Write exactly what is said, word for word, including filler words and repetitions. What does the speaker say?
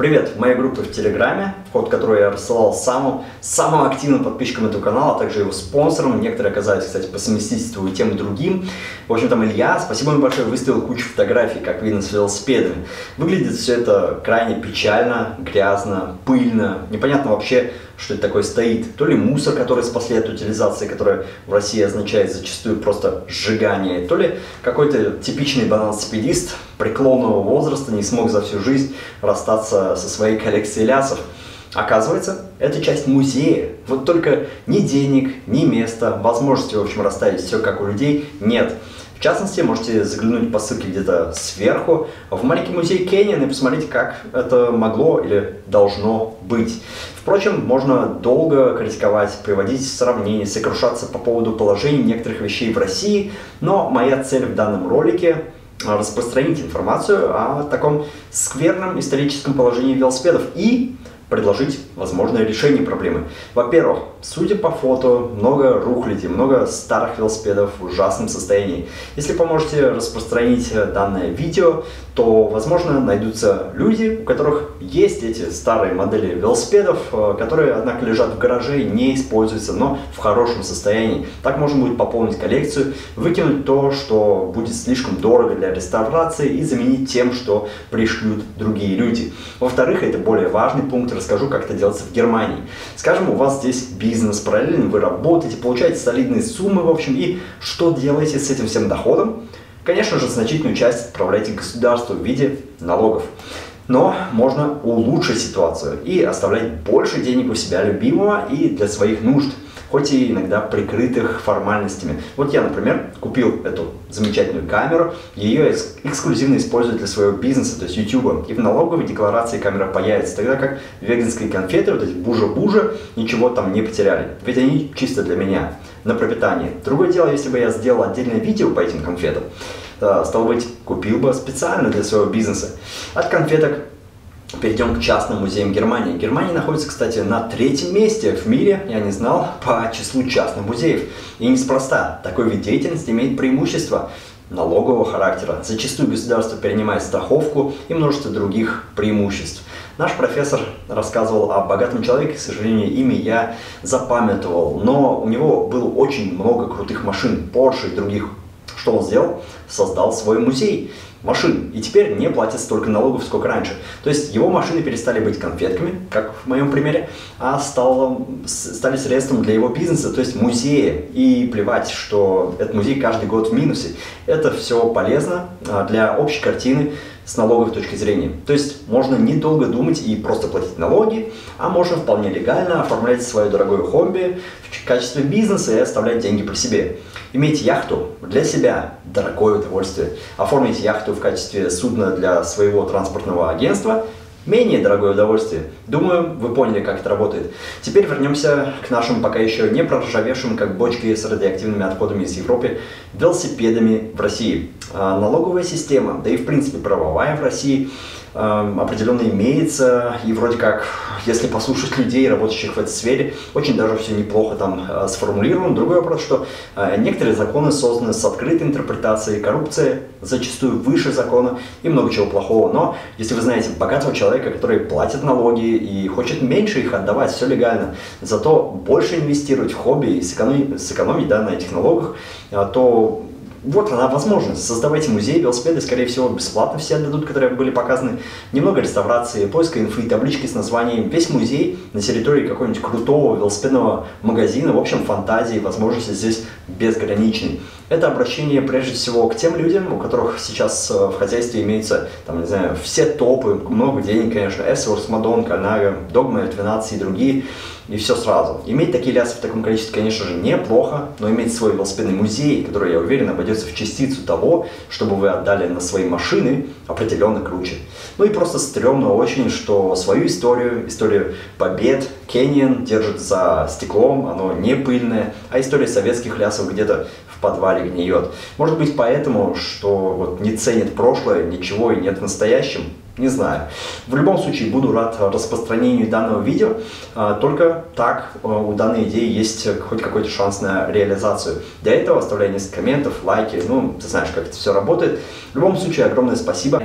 Привет! В моей группе в Телеграме, вход которой я рассылал самым, самым активным подписчикам этого канала, а также его спонсорам. Некоторые оказались, кстати, по совместительству и тем и другим. В общем, там Илья, спасибо ему большое, выставил кучу фотографий, как видно, с велосипедами. Выглядит все это крайне печально, грязно, пыльно. Непонятно вообще, что это такое стоит. То ли мусор, который спасли от утилизации, которая в России означает зачастую просто сжигание, то ли какой-то типичный банан-спедист преклонного возраста не смог за всю жизнь расстаться со своей коллекцией лясов. Оказывается, это часть музея. Вот только ни денег, ни места, возможности, в общем, расставить все как у людей, нет. В частности, можете заглянуть по ссылке где-то сверху в маленький музей Кеннион и посмотреть, как это могло или должно быть. Впрочем, можно долго критиковать, приводить сравнения, сокрушаться по поводу положения некоторых вещей в России, но моя цель в данном ролике – распространить информацию о таком скверном историческом положении велосипедов и предложить возможное решение проблемы. Во-первых, судя по фото, много рухляди, много старых велосипедов в ужасном состоянии. Если поможете распространить данное видео, то, возможно, найдутся люди, у которых есть эти старые модели велосипедов, которые, однако, лежат в гараже и не используются, но в хорошем состоянии. Так можно будет пополнить коллекцию, выкинуть то, что будет слишком дорого для реставрации, и заменить тем, что пришлют другие люди. Во-вторых, это более важный пункт, расскажу, как это делается в Германии. Скажем, у вас здесь бизнес, параллельно вы работаете, получаете солидные суммы, в общем, и что делаете с этим всем доходом? Конечно же, значительную часть отправляете государству в виде налогов. Но можно улучшить ситуацию и оставлять больше денег у себя любимого и для своих нужд, хоть и иногда прикрытых формальностями. Вот я, например, купил эту замечательную камеру, ее экск- эксклюзивно использую для своего бизнеса, то есть YouTube, и в налоговой декларации камера появится, тогда как веганские конфеты, вот эти бужа-бужа, ничего там не потеряли, ведь они чисто для меня, на пропитание. Другое дело, если бы я сделал отдельное видео по этим конфетам, э, стало быть, купил бы специально для своего бизнеса. От конфеток перейдем к частным музеям Германии. Германия находится, кстати, на третьем месте в мире, я не знал, по числу частных музеев. И неспроста. Такой вид деятельности имеет преимущество налогового характера. Зачастую государство перенимает страховку и множество других преимуществ. Наш профессор рассказывал о богатом человеке, к сожалению, имя я запамятовал, но у него было очень много крутых машин, Porsche и других. Что он сделал? Создал свой музей машин. И теперь не платят столько налогов, сколько раньше. То есть его машины перестали быть конфетками, как в моем примере, а стало, стали средством для его бизнеса, то есть музея. И плевать, что этот музей каждый год в минусе. Это все полезно для общей картины с налоговой точки зрения. То есть можно недолго думать и просто платить налоги, а можно вполне легально оформлять свое дорогое хобби в качестве бизнеса и оставлять деньги при себе. Иметь яхту для себя – дорогое удовольствие. Оформить яхту в качестве судна для своего транспортного агентства – менее дорогое удовольствие. Думаю, вы поняли, как это работает. Теперь вернемся к нашим пока еще не проржавевшим, как бочки с радиоактивными отходами из Европы, велосипедами в России. Налоговая система, да и в принципе правовая в России определенно имеется, и вроде как, если послушать людей, работающих в этой сфере, очень даже все неплохо там сформулировано. Другой вопрос, что некоторые законы созданы с открытой интерпретацией, коррупция зачастую выше закона и много чего плохого. Но если вы знаете богатого человека, который платит налоги и хочет меньше их отдавать, все легально, зато больше инвестировать в хобби и сэкономить, сэкономить да, на этих налогах, то вот она возможность. Создавайте музей, велосипеды, скорее всего, бесплатно все отдадут, которые были показаны. Немного реставрации, поиска инфы, таблички с названием. Весь музей на территории какого-нибудь крутого велосипедного магазина. В общем, фантазии, возможности здесь безграничны. Это обращение, прежде всего, к тем людям, у которых сейчас в хозяйстве имеются, там, не знаю, все топы, много денег, конечно, Эссорс, Мадонна, Кальнага, Догма, двенадцать и другие. И все сразу. Иметь такие лясы в таком количестве, конечно же, неплохо, но иметь свой велосипедный музей, который, я уверен, обойдется в частицу того, чтобы вы отдали на свои машины, определенно круче. Ну и просто стрёмно очень, что свою историю, историю побед, Кеннион держит за стеклом, оно не пыльное, а история советских лясов где-то в подвале гниет. Может быть поэтому, что вот не ценит прошлое, ничего и нет в настоящем. Не знаю. В любом случае, буду рад распространению данного видео. Только так у данной идеи есть хоть какой-то шанс на реализацию. Для этого оставляй несколько комментов, лайки. Ну, ты знаешь, как это все работает. В любом случае, огромное спасибо.